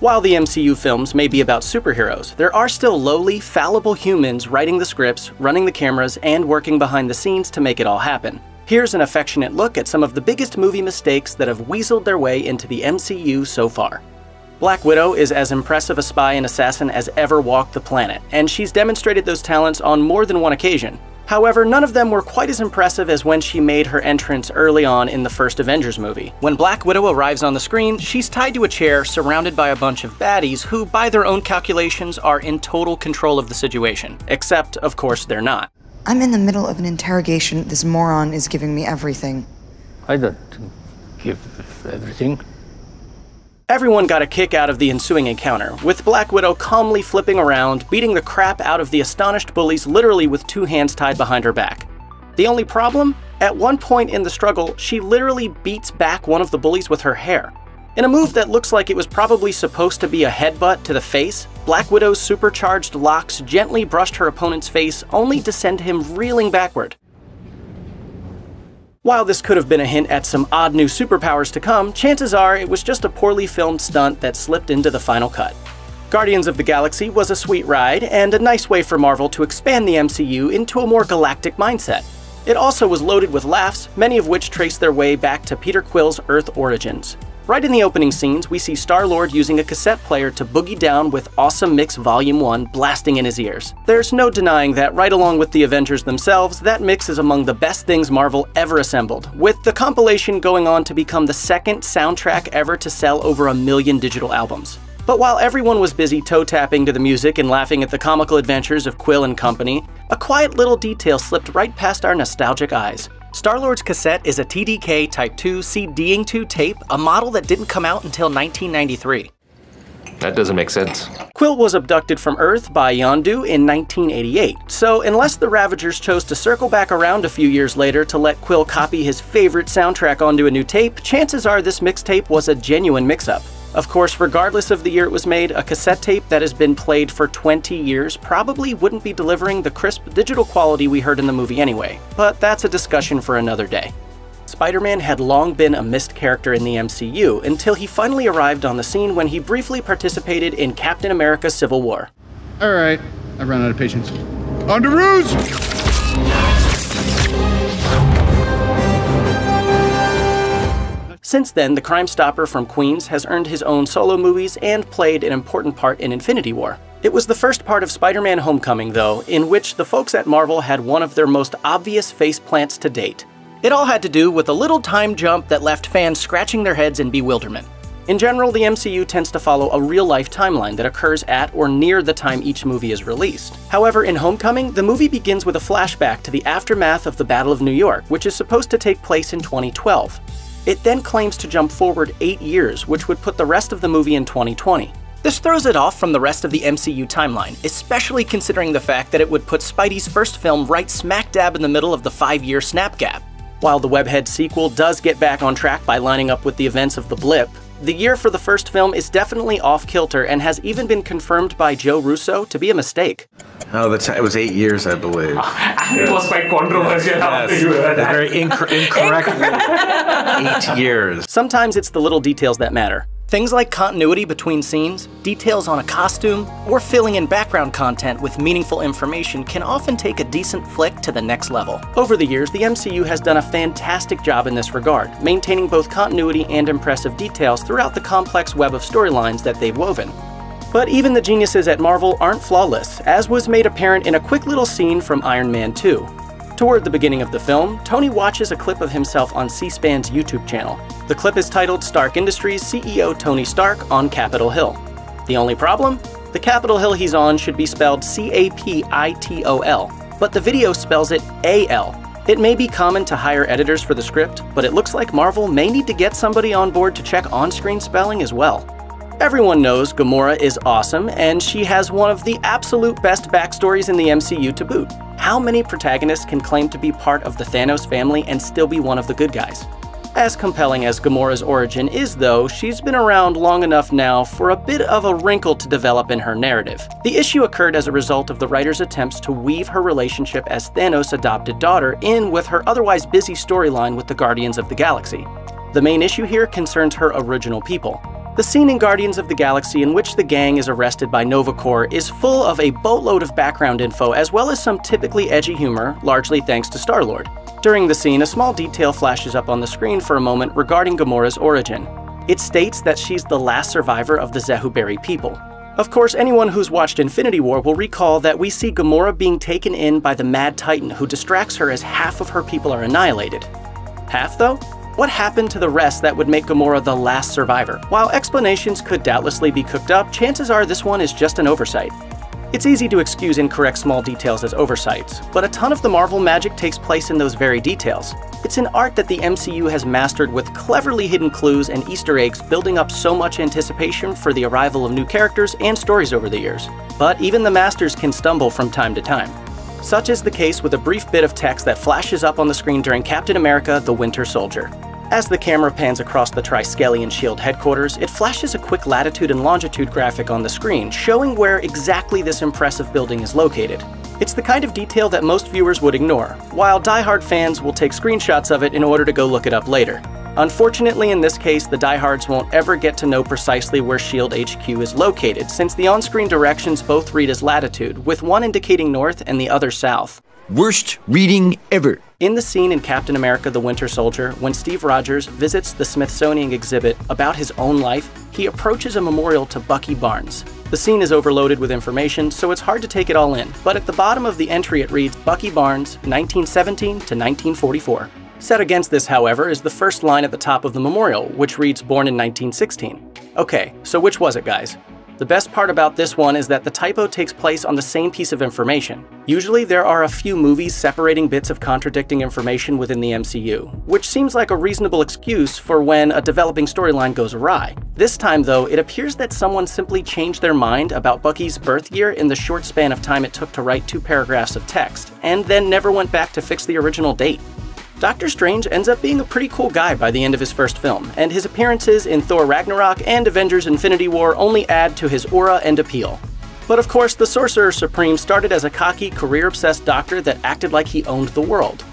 While the MCU films may be about superheroes, there are still lowly, fallible humans writing the scripts, running the cameras, and working behind the scenes to make it all happen. Here's an affectionate look at some of the biggest movie mistakes that have weaseled their way into the MCU so far. Black Widow is as impressive a spy and assassin as ever walked the planet, and she's demonstrated those talents on more than one occasion. However, none of them were quite as impressive as when she made her entrance early on in the first Avengers movie. When Black Widow arrives on the screen, she's tied to a chair, surrounded by a bunch of baddies who, by their own calculations, are in total control of the situation. Except, of course, they're not. I'm in the middle of an interrogation. This moron is giving me everything. I don't give everything. Everyone got a kick out of the ensuing encounter, with Black Widow calmly flipping around, beating the crap out of the astonished bullies literally with two hands tied behind her back. The only problem? At one point in the struggle, she literally beats back one of the bullies with her hair. In a move that looks like it was probably supposed to be a headbutt to the face, Black Widow's supercharged locks gently brushed her opponent's face, only to send him reeling backward. While this could have been a hint at some odd new superpowers to come, chances are it was just a poorly filmed stunt that slipped into the final cut. Guardians of the Galaxy was a sweet ride and a nice way for Marvel to expand the MCU into a more galactic mindset. It also was loaded with laughs, many of which trace their way back to Peter Quill's Earth origins. Right in the opening scenes, we see Star-Lord using a cassette player to boogie down with Awesome Mix Vol. 1 blasting in his ears. There's no denying that right along with the Avengers themselves, that mix is among the best things Marvel ever assembled, with the compilation going on to become the second soundtrack ever to sell over 1 million digital albums. But while everyone was busy toe-tapping to the music and laughing at the comical adventures of Quill and company, a quiet little detail slipped right past our nostalgic eyes. Star-Lord's cassette is a TDK Type 2 CDing to tape, a model that didn't come out until 1993. That doesn't make sense. Quill was abducted from Earth by Yondu in 1988, so unless the Ravagers chose to circle back around a few years later to let Quill copy his favorite soundtrack onto a new tape, chances are this mixtape was a genuine mix-up. Of course, regardless of the year it was made, a cassette tape that has been played for 20 years probably wouldn't be delivering the crisp digital quality we heard in the movie anyway, but that's a discussion for another day. Spider-Man had long been a missed character in the MCU until he finally arrived on the scene when he briefly participated in Captain America: Civil War. All right, I've run out of patience. On to Ruse! Since then, the Crime Stopper from Queens has earned his own solo movies and played an important part in Infinity War. It was the first part of Spider-Man Homecoming, though, in which the folks at Marvel had one of their most obvious faceplants to date. It all had to do with a little time jump that left fans scratching their heads in bewilderment. In general, the MCU tends to follow a real-life timeline that occurs at or near the time each movie is released. However, in Homecoming, the movie begins with a flashback to the aftermath of the Battle of New York, which is supposed to take place in 2012. It then claims to jump forward 8 years, which would put the rest of the movie in 2020. This throws it off from the rest of the MCU timeline, especially considering the fact that it would put Spidey's first film right smack dab in the middle of the 5-year snap gap. While the Webhead sequel does get back on track by lining up with the events of The Blip, the year for the first film is definitely off-kilter and has even been confirmed by Joe Russo to be a mistake. Oh, it was 8 years, I believe. Yes. It was quite controversial. Yes. Very incorrectly. 8 years. Sometimes it's the little details that matter. Things like continuity between scenes, details on a costume, or filling in background content with meaningful information can often take a decent flick to the next level. Over the years, the MCU has done a fantastic job in this regard, maintaining both continuity and impressive details throughout the complex web of storylines that they've woven. But even the geniuses at Marvel aren't flawless, as was made apparent in a quick little scene from Iron Man 2. Toward the beginning of the film, Tony watches a clip of himself on C-SPAN's YouTube channel. The clip is titled Stark Industries CEO Tony Stark on Capitol Hill. The only problem? The Capitol Hill he's on should be spelled C-A-P-I-T-O-L, but the video spells it A-L. It may be common to hire editors for the script, but it looks like Marvel may need to get somebody on board to check on-screen spelling as well. Everyone knows Gamora is awesome, and she has one of the absolute best backstories in the MCU to boot. How many protagonists can claim to be part of the Thanos family and still be one of the good guys? As compelling as Gamora's origin is, though, she's been around long enough now for a bit of a wrinkle to develop in her narrative. The issue occurred as a result of the writer's attempts to weave her relationship as Thanos' adopted daughter in with her otherwise busy storyline with the Guardians of the Galaxy. The main issue here concerns her original people. The scene in Guardians of the Galaxy in which the gang is arrested by Nova Corps is full of a boatload of background info as well as some typically edgy humor, largely thanks to Star-Lord. During the scene, a small detail flashes up on the screen for a moment regarding Gamora's origin. It states that she's the last survivor of the Zehoberei people. Of course, anyone who's watched Infinity War will recall that we see Gamora being taken in by the Mad Titan, who distracts her as half of her people are annihilated. Half, though? What happened to the rest that would make Gamora the last survivor? While explanations could doubtlessly be cooked up, chances are this one is just an oversight. It's easy to excuse incorrect small details as oversights, but a ton of the Marvel magic takes place in those very details. It's an art that the MCU has mastered, with cleverly hidden clues and Easter eggs building up so much anticipation for the arrival of new characters and stories over the years. But even the masters can stumble from time to time. Such is the case with a brief bit of text that flashes up on the screen during Captain America: The Winter Soldier. As the camera pans across the Triskelion SHIELD headquarters, it flashes a quick latitude and longitude graphic on the screen, showing where exactly this impressive building is located. It's the kind of detail that most viewers would ignore, while diehard fans will take screenshots of it in order to go look it up later. Unfortunately, in this case, the diehards won't ever get to know precisely where SHIELD HQ is located, since the on-screen directions both read as latitude, with one indicating north and the other south. Worst reading ever! In the scene in Captain America: The Winter Soldier, when Steve Rogers visits the Smithsonian exhibit about his own life, he approaches a memorial to Bucky Barnes. The scene is overloaded with information, so it's hard to take it all in, but at the bottom of the entry it reads, Bucky Barnes, 1917 to 1944. Set against this, however, is the first line at the top of the memorial, which reads, born in 1916. Okay, so which was it, guys? The best part about this one is that the typo takes place on the same piece of information. Usually there are a few movies separating bits of contradicting information within the MCU, which seems like a reasonable excuse for when a developing storyline goes awry. This time, though, it appears that someone simply changed their mind about Bucky's birth year in the short span of time it took to write 2 paragraphs of text, and then never went back to fix the original date. Doctor Strange ends up being a pretty cool guy by the end of his first film, and his appearances in Thor Ragnarok and Avengers Infinity War only add to his aura and appeal. But of course, the Sorcerer Supreme started as a cocky, career-obsessed doctor that acted like he owned the world.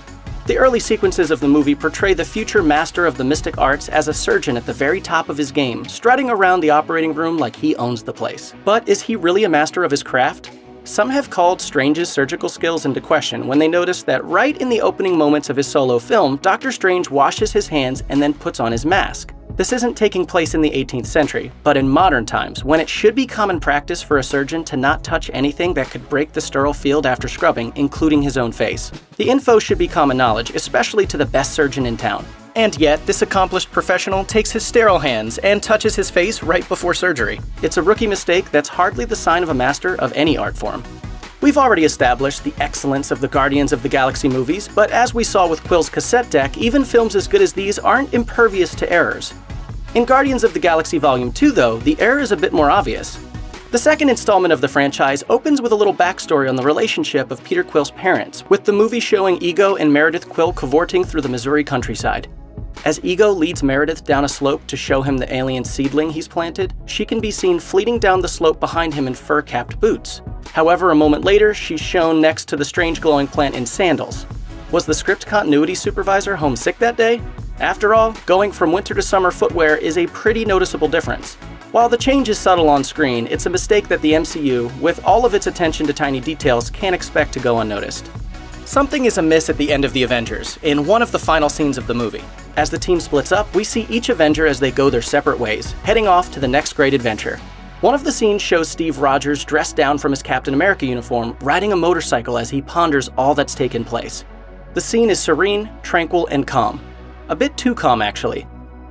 The early sequences of the movie portray the future master of the mystic arts as a surgeon at the very top of his game, strutting around the operating room like he owns the place. But is he really a master of his craft? Some have called Strange's surgical skills into question when they notice that right in the opening moments of his solo film, Doctor Strange washes his hands and then puts on his mask. This isn't taking place in the 18th century, but in modern times, when it should be common practice for a surgeon to not touch anything that could break the sterile field after scrubbing, including his own face. The info should be common knowledge, especially to the best surgeon in town. And yet, this accomplished professional takes his sterile hands and touches his face right before surgery. It's a rookie mistake that's hardly the sign of a master of any art form. We've already established the excellence of the Guardians of the Galaxy movies, but as we saw with Quill's cassette deck, even films as good as these aren't impervious to errors. In Guardians of the Galaxy Vol. 2, though, the error is a bit more obvious. The second installment of the franchise opens with a little backstory on the relationship of Peter Quill's parents, with the movie showing Ego and Meredith Quill cavorting through the Missouri countryside. As Ego leads Meredith down a slope to show him the alien seedling he's planted, she can be seen fleeting down the slope behind him in fur-capped boots. However, a moment later, she's shown next to the strange glowing plant in sandals. Was the script continuity supervisor homesick that day? After all, going from winter to summer footwear is a pretty noticeable difference. While the change is subtle on screen, it's a mistake that the MCU, with all of its attention to tiny details, can't expect to go unnoticed. Something is amiss at the end of The Avengers, in one of the final scenes of the movie. As the team splits up, we see each Avenger as they go their separate ways, heading off to the next great adventure. One of the scenes shows Steve Rogers dressed down from his Captain America uniform, riding a motorcycle as he ponders all that's taken place. The scene is serene, tranquil, and calm. A bit too calm, actually.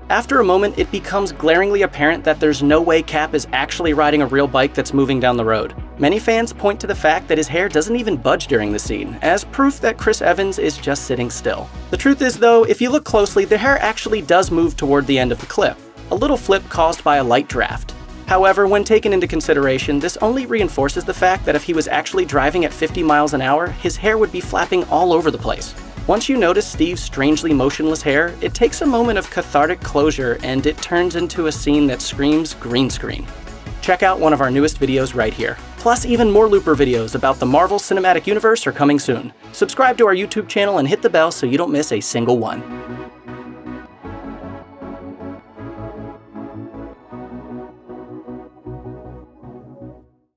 After a moment, it becomes glaringly apparent that there's no way Cap is actually riding a real bike that's moving down the road. Many fans point to the fact that his hair doesn't even budge during the scene, as proof that Chris Evans is just sitting still. The truth is, though, if you look closely, the hair actually does move toward the end of the clip, a little flip caused by a light draft. However, when taken into consideration, this only reinforces the fact that if he was actually driving at 50 miles an hour, his hair would be flapping all over the place. Once you notice Steve's strangely motionless hair, it takes a moment of cathartic closure and it turns into a scene that screams green screen. Check out one of our newest videos right here. Plus, even more Looper videos about the Marvel Cinematic Universe are coming soon. Subscribe to our YouTube channel and hit the bell so you don't miss a single one.